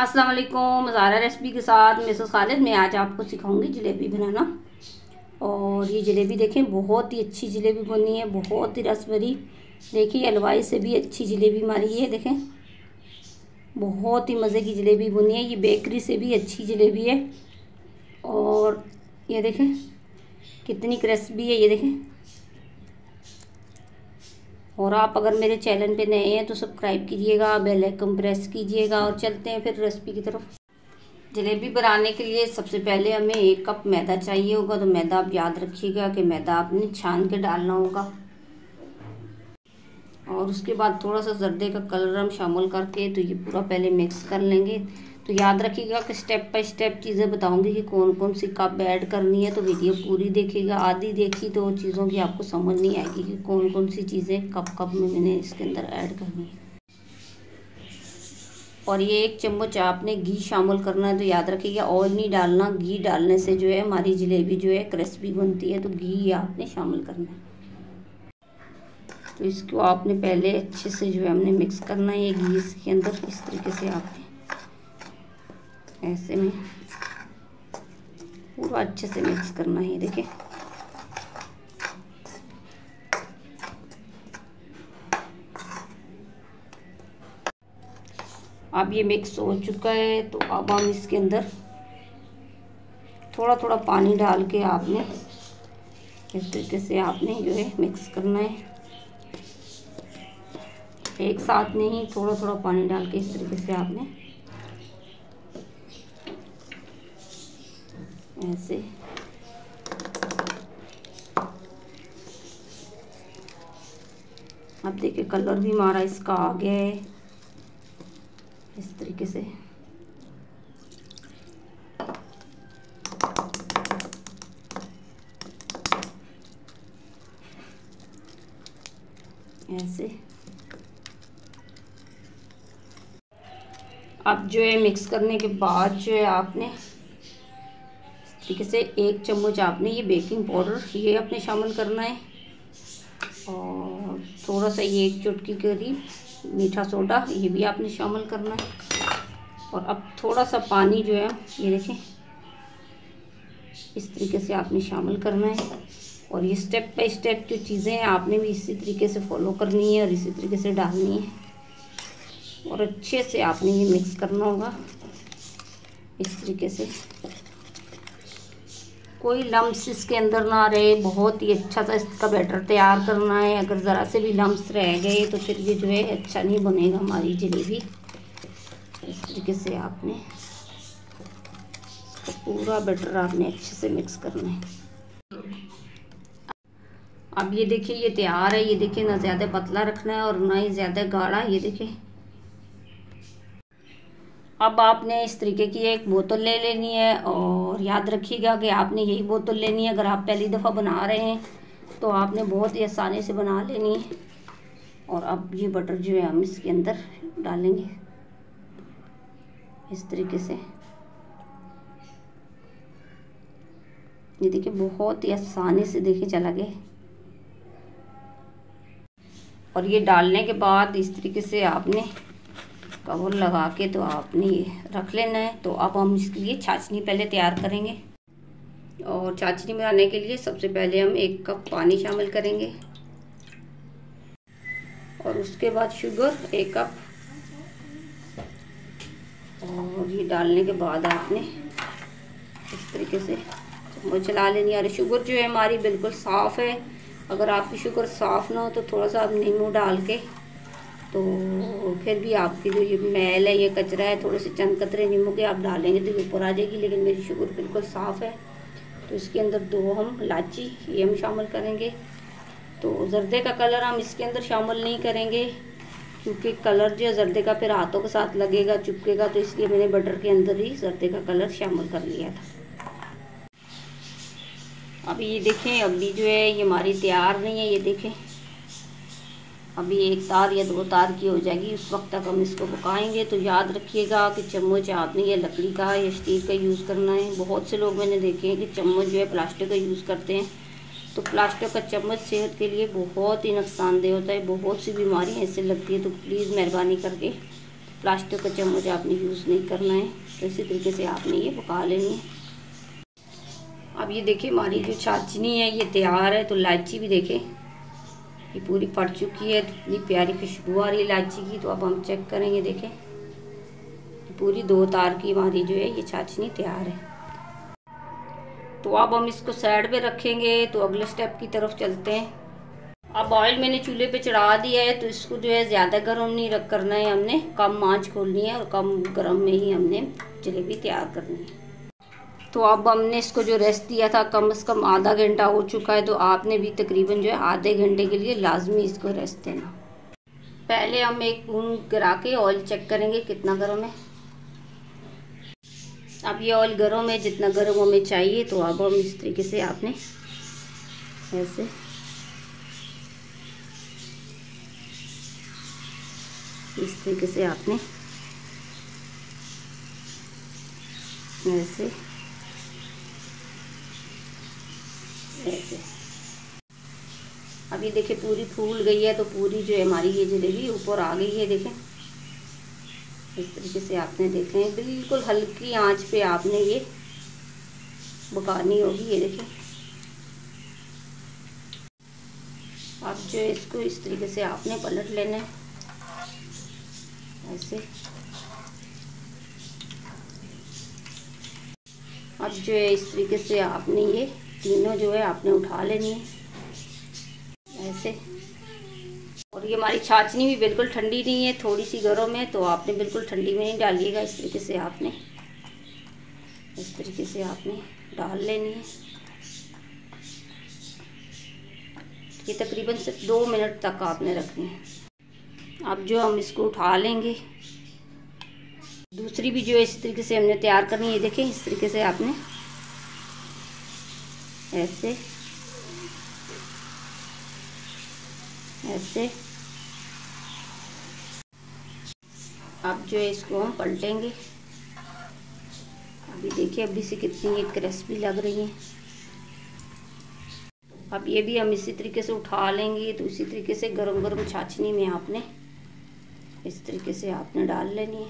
अस्सलाम वालेकुम। हज़ारा रेसिपी के साथ मिसेस खालिद मैं आज आपको सिखाऊंगी जलेबी बनाना। और ये जलेबी देखें, बहुत ही अच्छी जलेबी बनी है, बहुत ही रसभरी। देखिए हलवाई से भी अच्छी जलेबी हमारी है। देखें बहुत ही मज़े की जलेबी बनी है। ये बेकरी से भी अच्छी जलेबी है। और ये देखें कितनी क्रिस्पी है, ये देखें। और आप अगर मेरे चैनल पे नए हैं तो सब्सक्राइब कीजिएगा, बेल आइकन प्रेस कीजिएगा। और चलते हैं फिर रेसिपी की तरफ। जलेबी बनाने के लिए सबसे पहले हमें 1 कप मैदा चाहिए होगा। तो मैदा आप याद रखिएगा कि मैदा आपने छान के डालना होगा। और उसके बाद थोड़ा सा जर्दे का कलर हम शामिल करके तो ये पूरा पहले मिक्स कर लेंगे। तो याद रखिएगा कि स्टेप बाई स्टेप चीज़ें बताऊंगी कि कौन कौन सी कप ऐड करनी है। तो वीडियो पूरी देखिएगा, आधी देखी तो चीज़ों की आपको समझ नहीं आएगी कि कौन कौन सी चीज़ें कप में मैंने इसके अंदर ऐड करनी है। और ये 1 चम्मच आपने घी शामिल करना है। तो याद रखिएगा ऑयल नहीं डालना, घी डालने से जो है हमारी जलेबी जो है क्रिस्पी बनती है। तो घी आपने शामिल करना है। तो इसको आपने पहले अच्छे से जो है हमने मिक्स करना है ये घी इसके अंदर। इस तरीके से आपने ऐसे में पूरा अच्छे से मिक्स करना है। देखिए अब ये मिक्स हो चुका है। तो अब हम इसके अंदर थोड़ा थोड़ा पानी डाल के आपने इस तरीके से आपने जो है मिक्स करना है। एक साथ नहीं, थोड़ा थोड़ा पानी डाल के इस तरीके से आपने ऐसे आप देखिए कलर भी हमारा इसका आ गया है। इस तरीके से ऐसे अब जो है मिक्स करने के बाद जो है आपने इस तरीके से 1 चम्मच आपने ये बेकिंग पाउडर ये आपने शामिल करना है। और थोड़ा सा ये 1 चुटकी करीब मीठा सोडा ये भी आपने शामिल करना है। और अब थोड़ा सा पानी जो है ये देखें इस तरीके से आपने शामिल करना है। और ये स्टेप बाय स्टेप जो चीज़ें हैं आपने भी इसी तरीके से फॉलो करनी है और इसी तरीके से डालनी है। और अच्छे से आपने ये मिक्स करना होगा इस तरीके से, कोई लम्स इसके अंदर ना रहे। बहुत ही अच्छा सा इसका बैटर तैयार करना है। अगर ज़रा से भी लम्स रह गए तो फिर ये जो है अच्छा नहीं बनेगा हमारी जलेबी। इस तरीके से आपने इसका पूरा बैटर आपने अच्छे से मिक्स करना है। अब ये देखिए ये तैयार है। ये देखिए ना ज़्यादा पतला रखना है और ना ही ज़्यादा गाढ़ा। ये देखिए अब आपने इस तरीके की एक बोतल ले लेनी है। और याद रखिएगा कि आपने यही बोतल लेनी है। अगर आप पहली दफ़ा बना रहे हैं तो आपने बहुत ही आसानी से बना लेनी है। और अब ये बटर जो है हम इसके अंदर डालेंगे इस तरीके से। ये देखिए बहुत ही आसानी से देखे चला गया। और ये डालने के बाद इस तरीके से आपने कवर लगा के तो आपने रख लेना है। तो अब हम इसके लिए चाशनी पहले तैयार करेंगे। और चाशनी बनाने के लिए सबसे पहले हम 1 कप पानी शामिल करेंगे। और उसके बाद शुगर 1 कप। और ये डालने के बाद आपने इस तरीके से चम्मच चला लेनी है। और शुगर जो है हमारी बिल्कुल साफ़ है। अगर आपकी शुगर साफ़ ना हो तो थोड़ा सा आप नींबू डाल के तो फिर भी आपकी जो ये मैल है ये कचरा है थोड़े से चंद कतरे नींबू के आप डालेंगे तो ये ऊपर आ जाएगी। लेकिन मेरी शुगर बिल्कुल साफ़ है। तो इसके अंदर 2 हम इलायची ये हम शामिल करेंगे। तो जर्दे का कलर हम इसके अंदर शामिल नहीं करेंगे क्योंकि कलर जो जर्दे का फिर हाथों के साथ लगेगा, चिपकेगा। तो इसलिए मैंने बटर के अंदर ही जर्दे का कलर शामिल कर लिया था। अभी ये देखें अभी जो है ये हमारी तैयार नहीं है। ये देखें अभी 1 तार या 2 तार की हो जाएगी। उस वक्त तक हम इसको पकाएंगे। तो याद रखिएगा कि चम्मच आपने ये लकड़ी का या स्टील का यूज़ करना है। बहुत से लोग मैंने देखे हैं कि चम्मच जो है प्लास्टिक का यूज़ करते हैं। तो प्लास्टिक का चम्मच सेहत के लिए बहुत ही नुकसानदेह होता है। बहुत सी बीमारियाँ इससे लगती है। तो प्लीज़ मेहरबानी करके प्लास्टिक का चम्मच आपने यूज़ नहीं करना है। तो इसी तरीके से आपने ये पका लेनी है। अब ये देखिए हमारी जो चाशनी है ये तैयार है। तो इलायची भी देखें ये पूरी पड़ चुकी है, इतनी प्यारी खुशबू आ रही है इलायची की। तो अब हम चेक करेंगे, देखें पूरी दो तार की हमारी जो है ये चाशनी तैयार है। तो अब हम इसको साइड पे रखेंगे, तो अगले स्टेप की तरफ चलते हैं। अब ऑयल मैंने चूल्हे पे चढ़ा दिया है, तो इसको जो है ज़्यादा गर्म नहीं करना है, हमने कम आँच खोलनी है और कम गर्म में ही हमने जलेबी तैयार करनी है। तो अब हमने इसको जो रेस्ट दिया था कम से कम आधा घंटा हो चुका है, तो आपने भी तकरीबन जो है आधे घंटे के लिए लाजमी इसको रेस्ट देना। पहले हम एक स्पून गिरा के ऑयल चेक करेंगे कितना गर्म है। अब ये ऑयल गर्म है जितना गर्म हमें चाहिए। तो अब हम इस तरीके से आपने ऐसे इस तरीके से आपने ऐसे ऐसे। अब ये देखें पूरी फूल गई है, तो पूरी जो है हमारी ये जलेबी ऊपर आ गई है। देखें इस तरीके से आपने देखें बिल्कुल हल्की आंच पे आपने ये पकानी होगी। ये देखें आप जो है इसको इस तरीके से आपने पलट लेना है ऐसे। अब जो है इस तरीके से आपने ये तीनों जो है आपने उठा लेनी है ऐसे। और ये हमारी चाशनी भी बिल्कुल ठंडी नहीं है, थोड़ी सी गर्म है, तो आपने बिल्कुल ठंडी में नहीं डालिएगा। इस तरीके से आपने डाल लेनी है। ये तकरीबन सिर्फ 2 मिनट तक आपने रखनी है। अब जो हम इसको उठा लेंगे, दूसरी भी जो है इस तरीके से हमने तैयार करनी है। देखें इस तरीके से आपने ऐसे ऐसे। अब जो है इसको हम पलटेंगे। अभी देखिए अभी से कितनी ये क्रिस्पी लग रही है। अब ये भी हम इसी तरीके से उठा लेंगे। तो इसी तरीके से गरम गरम चाशनी में आपने इस तरीके से आपने डाल लेनी है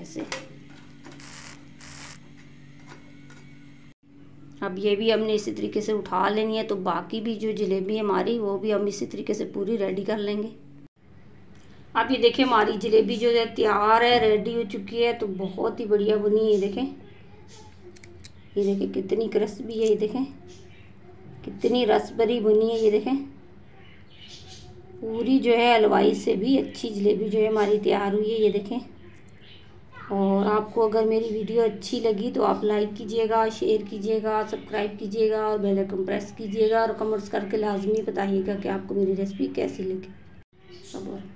ऐसे। अब ये भी हमने इसी तरीके से उठा लेनी है। तो बाकी भी जो जलेबी हमारी वो भी हम इसी तरीके से पूरी रेडी कर लेंगे। अब ये देखें हमारी जलेबी जो है तैयार है, रेडी हो चुकी है। तो बहुत ही बढ़िया बनी है। ये देखें कितनी क्रिस्पी है, ये देखें कितनी रसभरी बनी है। ये देखें पूरी जो है हलवाई से भी अच्छी जलेबी जो है हमारी तैयार हुई है। ये देखें। और आपको अगर मेरी वीडियो अच्छी लगी तो आप लाइक कीजिएगा, शेयर कीजिएगा, सब्सक्राइब कीजिएगा और बेल आइकन प्रेस कीजिएगा। और कमेंट्स करके लाजमी बताइएगा कि आपको मेरी रेसिपी कैसी लगी।